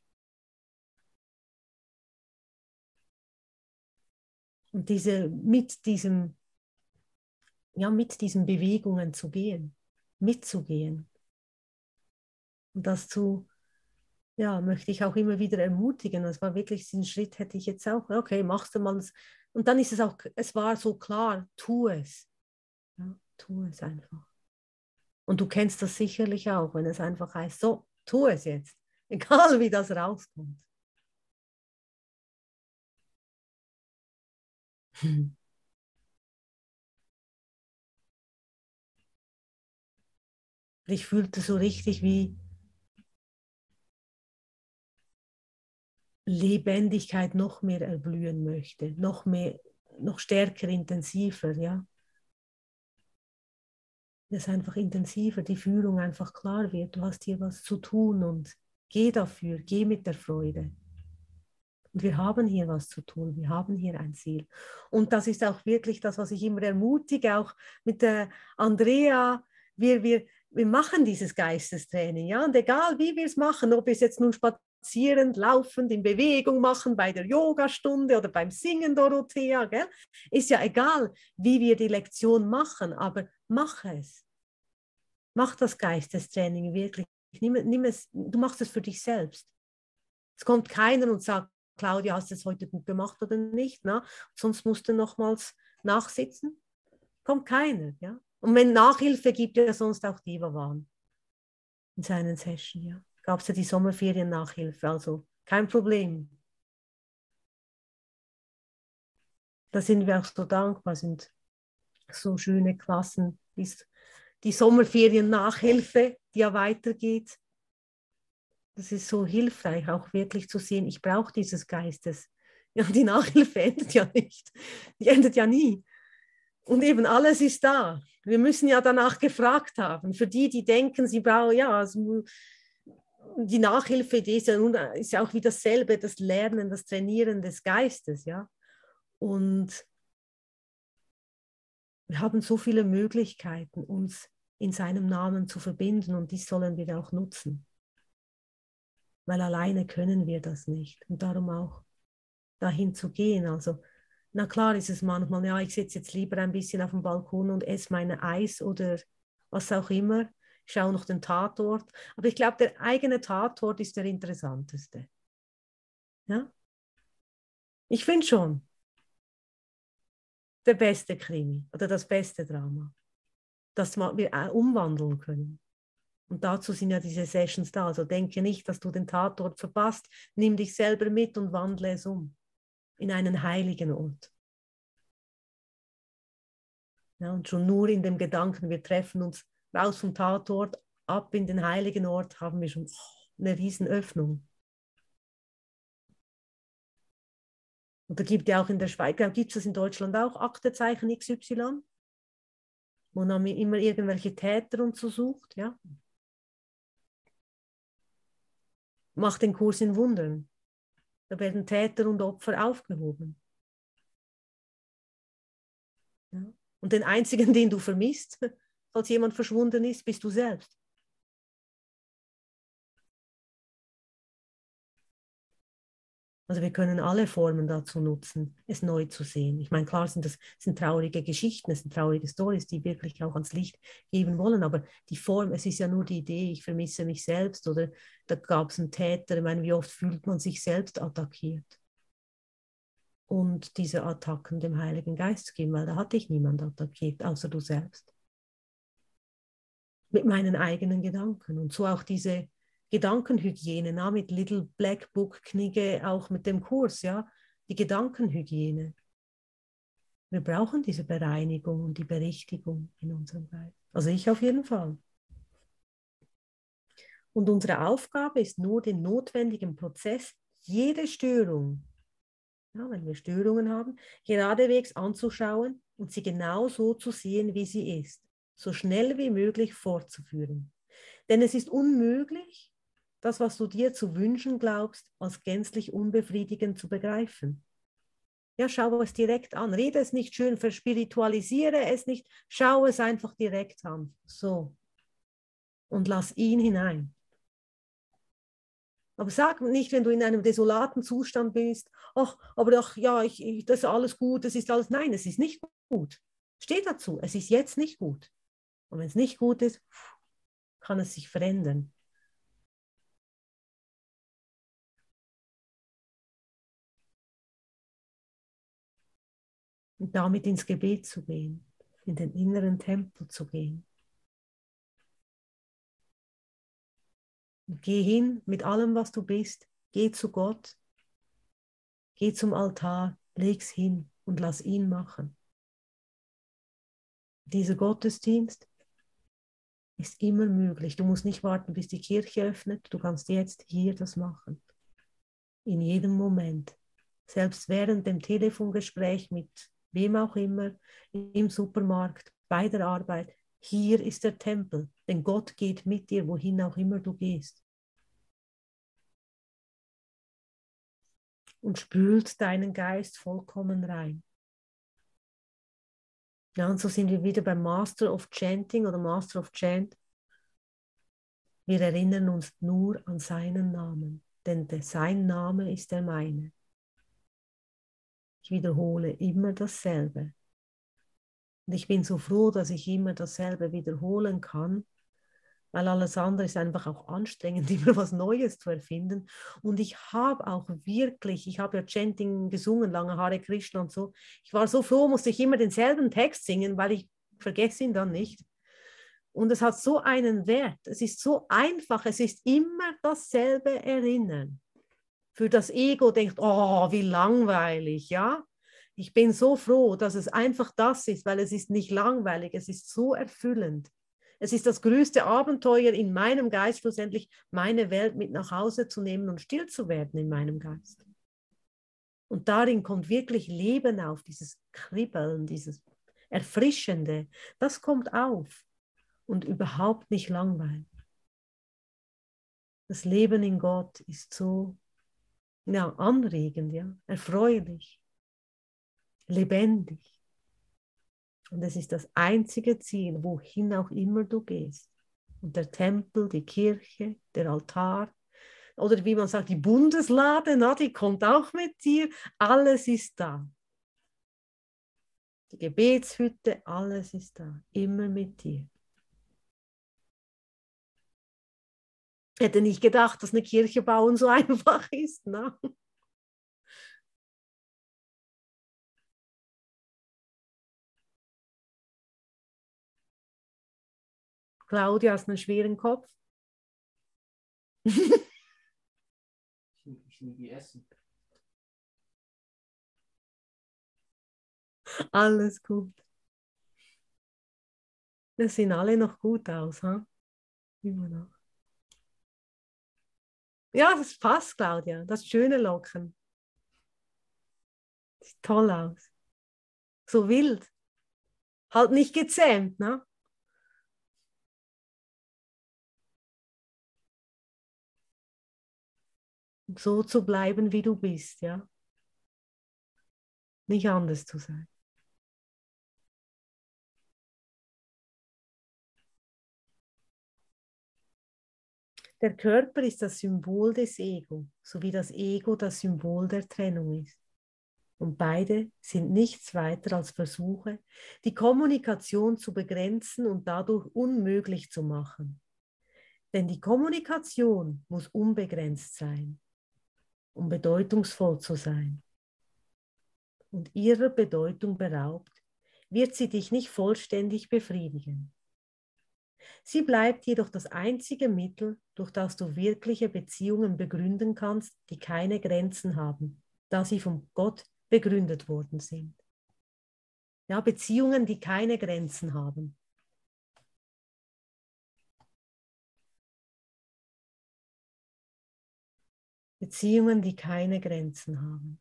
Und diese, mit, diesem, ja, mit diesen Bewegungen zu gehen, mitzugehen. Und das zu, ja, möchte ich auch immer wieder ermutigen. Das war wirklich, diesen Schritt hätte ich jetzt auch, okay, machst du mal das. Und dann ist es auch, es war so klar, tu es. Ja, tu es einfach. Und du kennst das sicherlich auch, wenn es einfach heißt, so, tu es jetzt. Egal, wie das rauskommt. Ich fühlte so richtig, wie Lebendigkeit noch mehr erblühen möchte, noch mehr, noch stärker, intensiver, ja. Dass einfach intensiver die Fühlung einfach klar wird. Du hast hier was zu tun und geh dafür, geh mit der Freude. Und wir haben hier was zu tun, wir haben hier ein Ziel. Und das ist auch wirklich das, was ich immer ermutige, auch mit der Andrea. Wir, wir, wir machen dieses Geistestraining, ja? Und egal wie wir es machen, ob wir es jetzt nun spazierend, laufend, in Bewegung machen, bei der Yogastunde oder beim Singen, Dorothea, gell? Ist ja egal, wie wir die Lektion machen, aber mach es. Mach das Geistestraining wirklich. Nimm, nimm es, du machst es für dich selbst. Es kommt keiner und sagt, Claudia, hast du es heute gut gemacht oder nicht? Na? Sonst musst du nochmals nachsitzen. Kommt keiner. Ja? Und wenn Nachhilfe gibt, ja sonst auch die waren in seinen Sessions. Ja? Gab es ja die Sommerferien-Nachhilfe, also kein Problem. Da sind wir auch so dankbar, sind so schöne Klassen, die Sommerferien-Nachhilfe, die ja weitergeht. Das ist so hilfreich, auch wirklich zu sehen, ich brauche dieses Geistes. Ja, die Nachhilfe endet ja nicht. Die endet ja nie. Und eben alles ist da. Wir müssen ja danach gefragt haben. Für die, die denken, sie brauchen, ja, also die Nachhilfe ist ja, nun, ist ja auch wie dasselbe, das Lernen, das Trainieren des Geistes. Ja? Und wir haben so viele Möglichkeiten, uns in seinem Namen zu verbinden und die sollen wir auch nutzen. Weil alleine können wir das nicht. Und darum auch dahin zu gehen. Also, na klar ist es manchmal, ja, ich sitze jetzt lieber ein bisschen auf dem Balkon und esse meine Eis oder was auch immer. Ich schaue noch den Tatort. Aber ich glaube, der eigene Tatort ist der interessanteste. Ja? Ich finde schon. Der beste Krimi oder das beste Drama. Das wir umwandeln können. Und dazu sind ja diese Sessions da. Also denke nicht, dass du den Tatort verpasst. Nimm dich selber mit und wandle es um in einen heiligen Ort. Ja, und schon nur in dem Gedanken, wir treffen uns raus vom Tatort, ab in den heiligen Ort, haben wir schon eine Riesenöffnung. Und da gibt ja auch in der Schweiz, gibt es in Deutschland auch Aktezeichen X Y, wo man immer irgendwelche Täter und so sucht. Ja? Macht den Kurs in Wundern. Da werden Täter und Opfer aufgehoben. Ja? Und den einzigen, den du vermisst, falls jemand verschwunden ist, bist du selbst. Also wir können alle Formen dazu nutzen, es neu zu sehen. Ich meine, klar sind das sind traurige Geschichten, es sind traurige Storys, die wirklich auch ans Licht geben wollen, aber die Form, es ist ja nur die Idee, ich vermisse mich selbst oder da gab es einen Täter. Ich meine, wie oft fühlt man sich selbst attackiert? Und diese Attacken dem Heiligen Geist geben, weil da hat dich niemand attackiert, außer du selbst. Mit meinen eigenen Gedanken und so auch diese Gedankenhygiene, na, mit Little Black Book Knigge, auch mit dem Kurs, ja, die Gedankenhygiene. Wir brauchen diese Bereinigung und die Berichtigung in unserem Geist. Also ich auf jeden Fall. Und unsere Aufgabe ist nur den notwendigen Prozess, jede Störung, ja, wenn wir Störungen haben, geradewegs anzuschauen und sie genau so zu sehen, wie sie ist, so schnell wie möglich fortzuführen. Denn es ist unmöglich, das, was du dir zu wünschen glaubst, als gänzlich unbefriedigend zu begreifen. Ja, schau es direkt an. Rede es nicht schön, verspiritualisiere es nicht. Schau es einfach direkt an. So. Und lass ihn hinein. Aber sag nicht, wenn du in einem desolaten Zustand bist, ach, aber doch, ja, ich, ich, das ist alles gut, das ist alles. Nein, es ist nicht gut. Steh dazu, es ist jetzt nicht gut. Und wenn es nicht gut ist, kann es sich verändern. Und damit ins Gebet zu gehen, in den inneren Tempel zu gehen. Und geh hin mit allem, was du bist, geh zu Gott, geh zum Altar, leg's hin und lass ihn machen. Dieser Gottesdienst ist immer möglich. Du musst nicht warten, bis die Kirche öffnet. Du kannst jetzt hier das machen. In jedem Moment. Selbst während dem Telefongespräch mit wem auch immer, im Supermarkt, bei der Arbeit. Hier ist der Tempel. Denn Gott geht mit dir, wohin auch immer du gehst. Und spült deinen Geist vollkommen rein. Ja, und so sind wir wieder beim Master of Chanting oder Master of Chant. Wir erinnern uns nur an seinen Namen, denn der, sein Name ist der meine. Ich wiederhole immer dasselbe. Und ich bin so froh, dass ich immer dasselbe wiederholen kann, weil alles andere ist einfach auch anstrengend, immer was Neues zu erfinden. Und ich habe auch wirklich, ich habe ja Chanting gesungen, lange Hare Krishna und so. Ich war so froh, musste ich immer denselben Text singen, weil ich vergesse ihn dann nicht. Und es hat so einen Wert. Es ist so einfach. Es ist immer dasselbe Erinnern. Für das Ego denkt, oh, wie langweilig, ja. Ich bin so froh, dass es einfach das ist, weil es ist nicht langweilig. Es ist so erfüllend. Es ist das größte Abenteuer in meinem Geist, schlussendlich meine Welt mit nach Hause zu nehmen und still zu werden in meinem Geist. Und darin kommt wirklich Leben auf, dieses Kribbeln, dieses Erfrischende. Das kommt auf und überhaupt nicht langweilig. Das Leben in Gott ist so ja, anregend, ja, erfreulich, lebendig. Und es ist das einzige Ziel, wohin auch immer du gehst. Und der Tempel, die Kirche, der Altar oder wie man sagt, die Bundeslade, na, die kommt auch mit dir. Alles ist da. Die Gebetshütte, alles ist da. Immer mit dir. Hätte nicht gedacht, dass eine Kirche bauen so einfach ist. Na? Claudia, hast du einen schweren Kopf? Ich will essen. Alles gut. Das sehen alle noch gut aus. Hm? Immer noch. Ja, das passt, Claudia. Das schöne Locken. Sieht toll aus. So wild. Halt nicht gezähmt, ne? Um so zu bleiben, wie du bist, ja? Nicht anders zu sein. Der Körper ist das Symbol des Ego, so wie das Ego das Symbol der Trennung ist. Und beide sind nichts weiter als Versuche, die Kommunikation zu begrenzen und dadurch unmöglich zu machen. Denn die Kommunikation muss unbegrenzt sein, um bedeutungsvoll zu sein. Und ihrer Bedeutung beraubt, wird sie dich nicht vollständig befriedigen. Sie bleibt jedoch das einzige Mittel, durch das du wirkliche Beziehungen begründen kannst, die keine Grenzen haben, da sie von Gott begründet worden sind. Ja, Beziehungen, die keine Grenzen haben. Beziehungen, die keine Grenzen haben.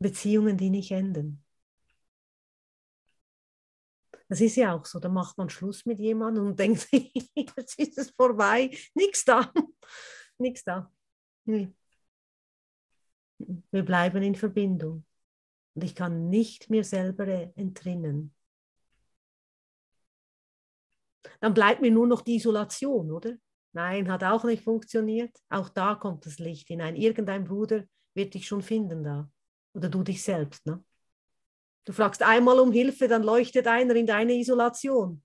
Beziehungen, die nicht enden. Das ist ja auch so, da macht man Schluss mit jemandem und denkt, jetzt ist es vorbei, nichts da, nichts da. Nee. Wir bleiben in Verbindung und ich kann nicht mir selber entrinnen. Dann bleibt mir nur noch die Isolation, oder? Nein, hat auch nicht funktioniert. Auch da kommt das Licht hinein. Irgendein Bruder wird dich schon finden da. Oder du dich selbst. Ne? Du fragst einmal um Hilfe, dann leuchtet einer in deine Isolation.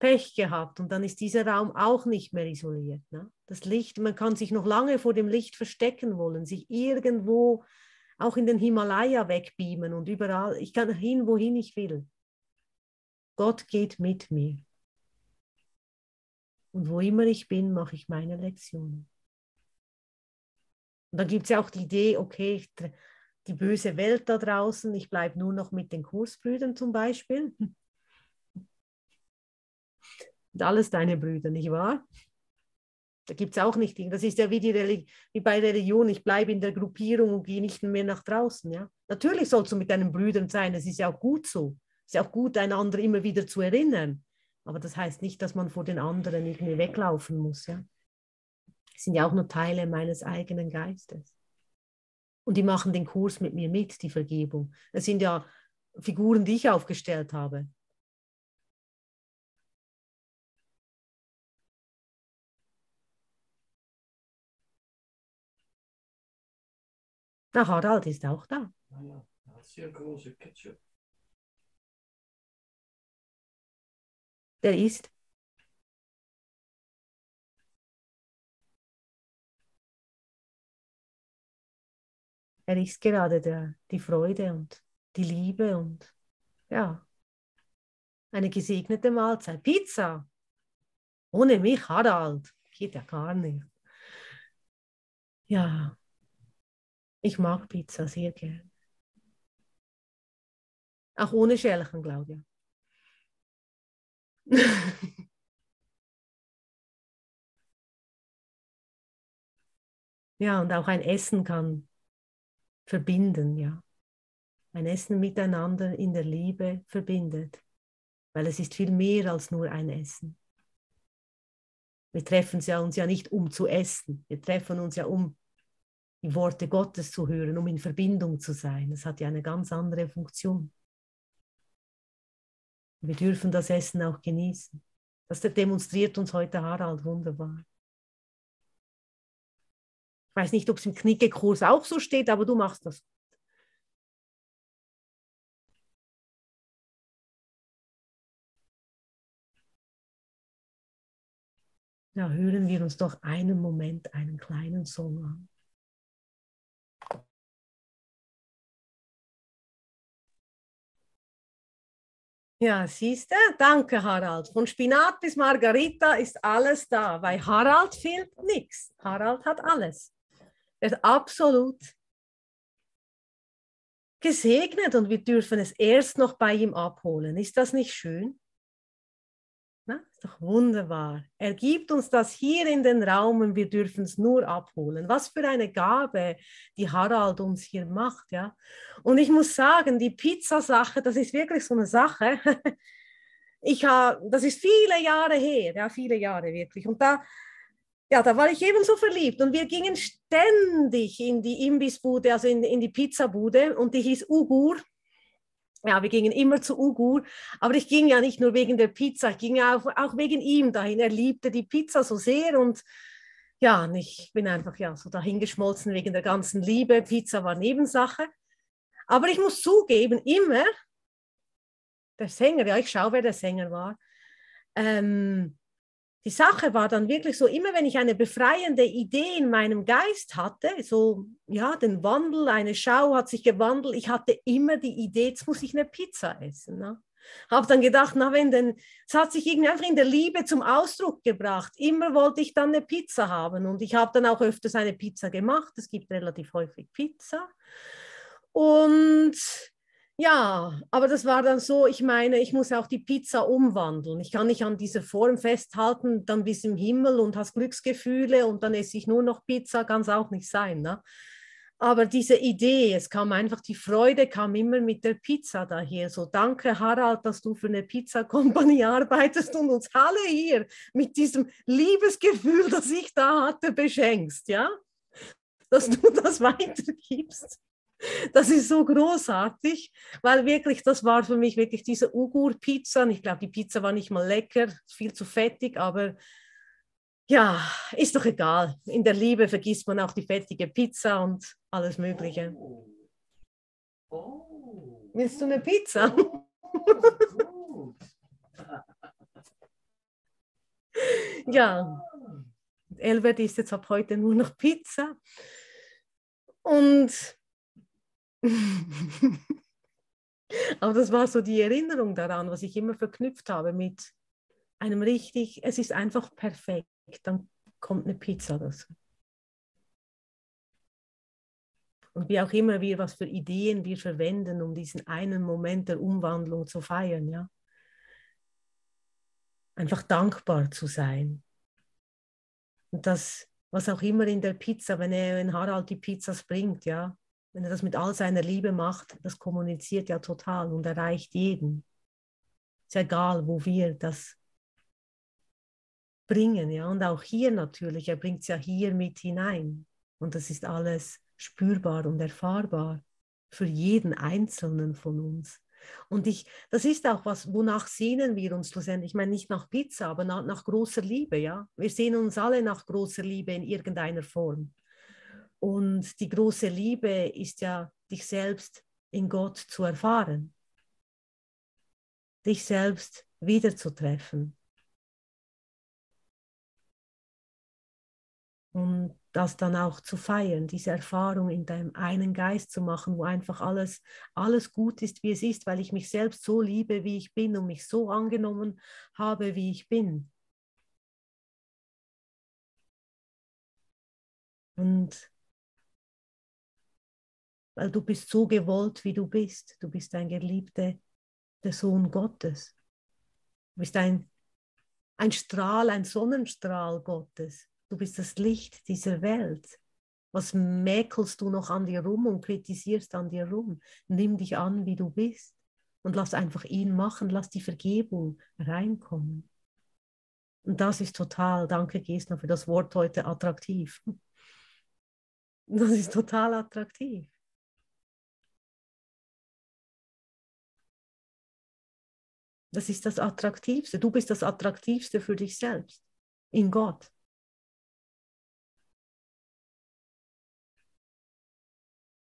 Pech gehabt und dann ist dieser Raum auch nicht mehr isoliert. Ne? Das Licht, man kann sich noch lange vor dem Licht verstecken wollen, sich irgendwo auch in den Himalaya wegbeamen und überall, ich kann hin, wohin ich will. Gott geht mit mir. Und wo immer ich bin, mache ich meine Lektionen. Und dann gibt es ja auch die Idee, okay, ich, die böse Welt da draußen, ich bleibe nur noch mit den Kursbrüdern zum Beispiel. Und alles deine Brüder, nicht wahr? Da gibt es auch nicht, das ist ja wie, die wie bei Religion, ich bleibe in der Gruppierung und gehe nicht mehr nach draußen. Ja? Natürlich sollst du mit deinen Brüdern sein, das ist ja auch gut so. Es ist ja auch gut, einander immer wieder zu erinnern. Aber das heißt nicht, dass man vor den anderen irgendwie weglaufen muss, ja. Sind ja auch nur Teile meines eigenen Geistes. Und die machen den Kurs mit mir mit, die Vergebung. Das sind ja Figuren, die ich aufgestellt habe. Na, Harald ist auch da. Ja, ja. Er hat sehr große Ketchup. Der ist. Er ist gerade der, die Freude und die Liebe und ja, eine gesegnete Mahlzeit. Pizza! Ohne mich, Harald! Geht ja gar nicht. Ja, ich mag Pizza sehr gern. Auch ohne Schelchen, Claudia. Ja, und auch ein Essen kann verbinden, ja. Ein Essen miteinander in der Liebe verbindet, weil es ist viel mehr als nur ein Essen. Wir treffen uns ja nicht, um zu essen. Wir treffen uns ja, um die Worte Gottes zu hören, um in Verbindung zu sein. Das hat ja eine ganz andere Funktion. Wir dürfen das Essen auch genießen. Das demonstriert uns heute Harald wunderbar. Ich weiß nicht, ob es im Knickekurs auch so steht, aber du machst das. Ja, hören wir uns doch einen Moment einen kleinen Song an. Ja, siehst du? Danke, Harald. Von Spinat bis Margarita ist alles da, weil Harald fehlt nichts. Harald hat alles. Er ist absolut gesegnet und wir dürfen es erst noch bei ihm abholen. Ist das nicht schön? Na, ist doch wunderbar. Er gibt uns das hier in den Raum und wir dürfen es nur abholen. Was für eine Gabe, die Harald uns hier macht. Ja? Und ich muss sagen, die Pizza-Sache, das ist wirklich so eine Sache. Ich hab, das ist viele Jahre her, ja, viele Jahre wirklich. Und da, ja, da war ich eben so verliebt und wir gingen ständig in die Imbissbude, also in, in die Pizzabude und die hieß Ugur. Ja, wir gingen immer zu Ugur, aber ich ging ja nicht nur wegen der Pizza, ich ging ja auch, auch wegen ihm dahin. Er liebte die Pizza so sehr und ja, ich bin einfach ja, so dahingeschmolzen wegen der ganzen Liebe. Pizza war Nebensache. Aber ich muss zugeben, immer, der Sänger, ja, ich schaue, wer der Sänger war, ähm, die Sache war dann wirklich so, immer wenn ich eine befreiende Idee in meinem Geist hatte, so, ja, den Wandel, eine Schau hat sich gewandelt, ich hatte immer die Idee, jetzt muss ich eine Pizza essen. Ne? Habe dann gedacht, na wenn denn, es hat sich irgendwie einfach in der Liebe zum Ausdruck gebracht. Immer wollte ich dann eine Pizza haben und ich habe dann auch öfters eine Pizza gemacht. Es gibt relativ häufig Pizza. Und ja, aber das war dann so, ich meine, ich muss auch die Pizza umwandeln. Ich kann nicht an dieser Form festhalten, dann bis im Himmel und hast Glücksgefühle und dann esse ich nur noch Pizza, kann es auch nicht sein. Ne? Aber diese Idee, es kam einfach, die Freude kam immer mit der Pizza daher. So, danke Harald, dass du für eine Pizza-Kompanie arbeitest und uns alle hier mit diesem Liebesgefühl, das ich da hatte, beschenkst. Ja? Dass du das weitergibst. Das ist so großartig, weil wirklich, das war für mich wirklich diese Ugur-Pizza. Ich glaube, die Pizza war nicht mal lecker, viel zu fettig, aber ja, ist doch egal. In der Liebe vergisst man auch die fettige Pizza und alles Mögliche. Oh. Oh. Willst du eine Pizza? Oh. Ja, Elbert isst jetzt ab heute nur noch Pizza. Und aber das war so die Erinnerung daran, was ich immer verknüpft habe mit einem richtig, es ist einfach perfekt, dann kommt eine Pizza dazu. Und wie auch immer wir, was für Ideen wir verwenden, um diesen einen Moment der Umwandlung zu feiern, ja. Einfach dankbar zu sein. Und das, was auch immer in der Pizza, wenn, er, wenn Harald die Pizzas bringt, ja. Wenn er das mit all seiner Liebe macht, das kommuniziert ja total und erreicht jeden. Ist egal, wo wir das bringen. Ja? Und auch hier natürlich, er bringt es ja hier mit hinein. Und das ist alles spürbar und erfahrbar für jeden Einzelnen von uns. Und ich, das ist auch was, wonach sehnen wir uns schlussendlich. Ich meine, nicht nach Pizza, aber nach, nach großer Liebe. Ja? Wir sehnen uns alle nach großer Liebe in irgendeiner Form. Und die große Liebe ist ja, dich selbst in Gott zu erfahren. Dich selbst wiederzutreffen. Und das dann auch zu feiern, diese Erfahrung in deinem einen Geist zu machen, wo einfach alles, alles gut ist, wie es ist, weil ich mich selbst so liebe, wie ich bin und mich so angenommen habe, wie ich bin. Und weil du bist so gewollt, wie du bist. Du bist ein geliebter der Sohn Gottes. Du bist ein, ein Strahl, ein Sonnenstrahl Gottes. Du bist das Licht dieser Welt. Was mäkelst du noch an dir rum und kritisierst an dir rum? Nimm dich an, wie du bist. Und lass einfach ihn machen, lass die Vergebung reinkommen. Und das ist total, danke Gesner für das Wort heute, attraktiv. Das ist total attraktiv. Das ist das Attraktivste. Du bist das Attraktivste für dich selbst, in Gott.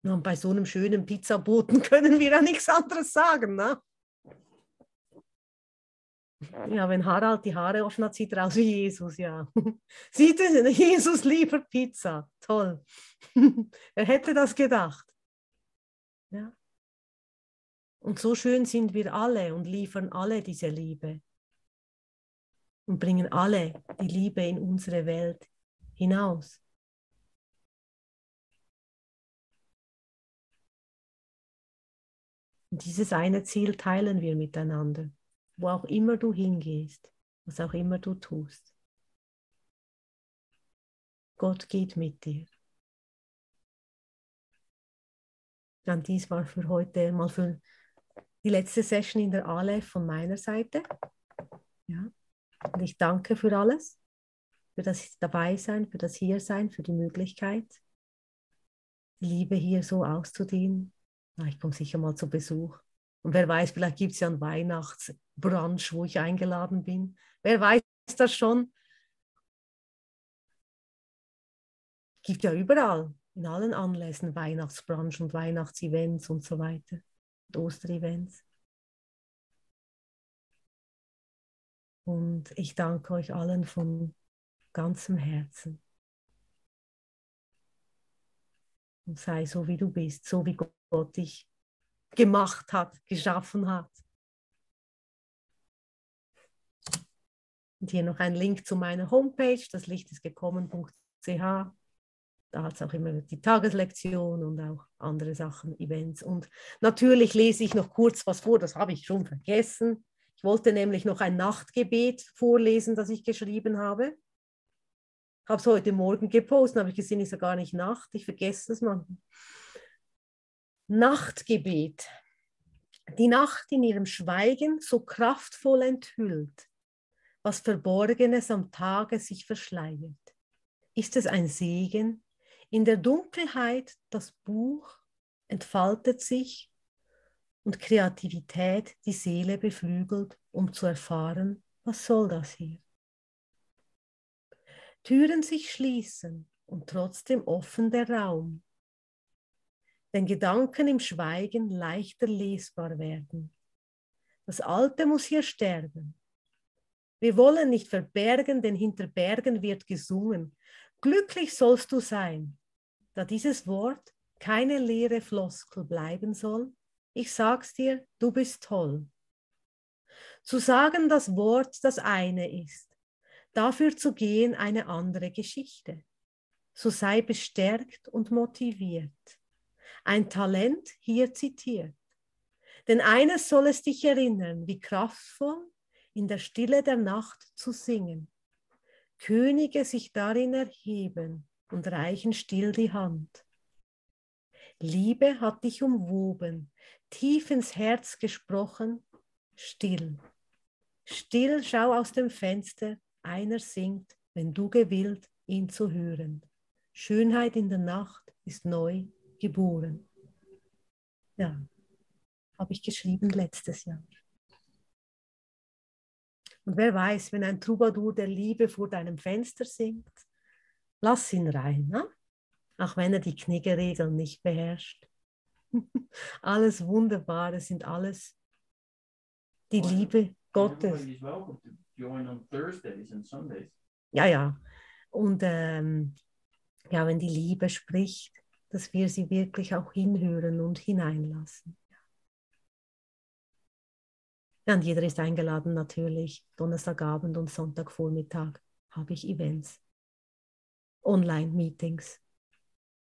Und bei so einem schönen Pizzaboten können wir ja nichts anderes sagen. Ne? Ja, wenn Harald die Haare offen hat, sieht er aus wie Jesus, ja. Sieht er, Jesus liebt Pizza. Toll. Er hätte das gedacht. Ja. Und so schön sind wir alle und liefern alle diese Liebe und bringen alle die Liebe in unsere Welt hinaus. Und dieses eine Ziel teilen wir miteinander, wo auch immer du hingehst, was auch immer du tust. Gott geht mit dir. Dann dies war für heute mal für die letzte Session in der Aleph von meiner Seite. Ja. Und ich danke für alles, für das Dabeisein, für das Hiersein, für die Möglichkeit, die Liebe hier so auszudehnen. Ich komme sicher mal zu Besuch. Und wer weiß, vielleicht gibt es ja einen Weihnachtsbrunch, wo ich eingeladen bin. Wer weiß das schon? Es gibt ja überall, in allen Anlässen, Weihnachtsbrunch und Weihnachtsevents und so weiter. Und Osterevents. Und ich danke euch allen von ganzem Herzen. Und sei so, wie du bist, so wie Gott. Gott dich gemacht hat, geschaffen hat. Und hier noch ein Link zu meiner Homepage, das licht ist gekommen punkt c h. Da hat es auch immer die Tageslektion und auch andere Sachen, Events. Und natürlich lese ich noch kurz was vor, das habe ich schon vergessen. Ich wollte nämlich noch ein Nachtgebet vorlesen, das ich geschrieben habe. Ich habe es heute Morgen gepostet, habe ich gesehen, ist ja gar nicht Nacht. Ich vergesse es manchmal. Nachtgebet. Die Nacht in ihrem Schweigen so kraftvoll enthüllt, was Verborgenes am Tage sich verschleiert. Ist es ein Segen? In der Dunkelheit das Buch entfaltet sich und Kreativität die Seele beflügelt, um zu erfahren, was soll das hier? Türen sich schließen und trotzdem offen der Raum. Denn Gedanken im Schweigen leichter lesbar werden. Das Alte muss hier sterben. Wir wollen nicht verbergen, denn hinter Bergen wird gesungen. Glücklich sollst du sein, da dieses Wort keine leere Floskel bleiben soll. Ich sag's dir, du bist toll. Zu sagen, das Wort das eine ist, dafür zu gehen eine andere Geschichte. So sei bestärkt und motiviert. Ein Talent hier zitiert. Denn eines soll es dich erinnern, wie kraftvoll in der Stille der Nacht zu singen. Könige sich darin erheben und reichen still die Hand. Liebe hat dich umwoben, tief ins Herz gesprochen, still. Still schau aus dem Fenster, einer singt, wenn du gewillt, ihn zu hören. Schönheit in der Nacht ist neu geboren. Ja, habe ich geschrieben letztes Jahr. Und wer weiß, wenn ein Troubadour der Liebe vor deinem Fenster singt, lass ihn rein, ne? Auch wenn er die Kniggeregeln nicht beherrscht. Alles Wunderbare sind alles die oh, Liebe Gottes. Ja, ja. Und ähm, ja, wenn die Liebe spricht, dass wir sie wirklich auch hinhören und hineinlassen. Ja, und jeder ist eingeladen natürlich. Donnerstagabend und Sonntagvormittag habe ich Events, Online-Meetings.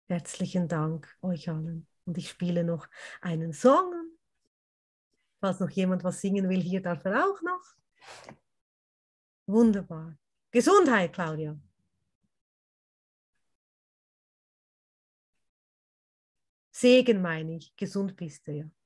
Herzlichen Dank euch allen. Und ich spiele noch einen Song. Falls noch jemand was singen will, hier darf er auch noch. Wunderbar. Gesundheit, Claudia. Segen meine ich, gesund bist du ja.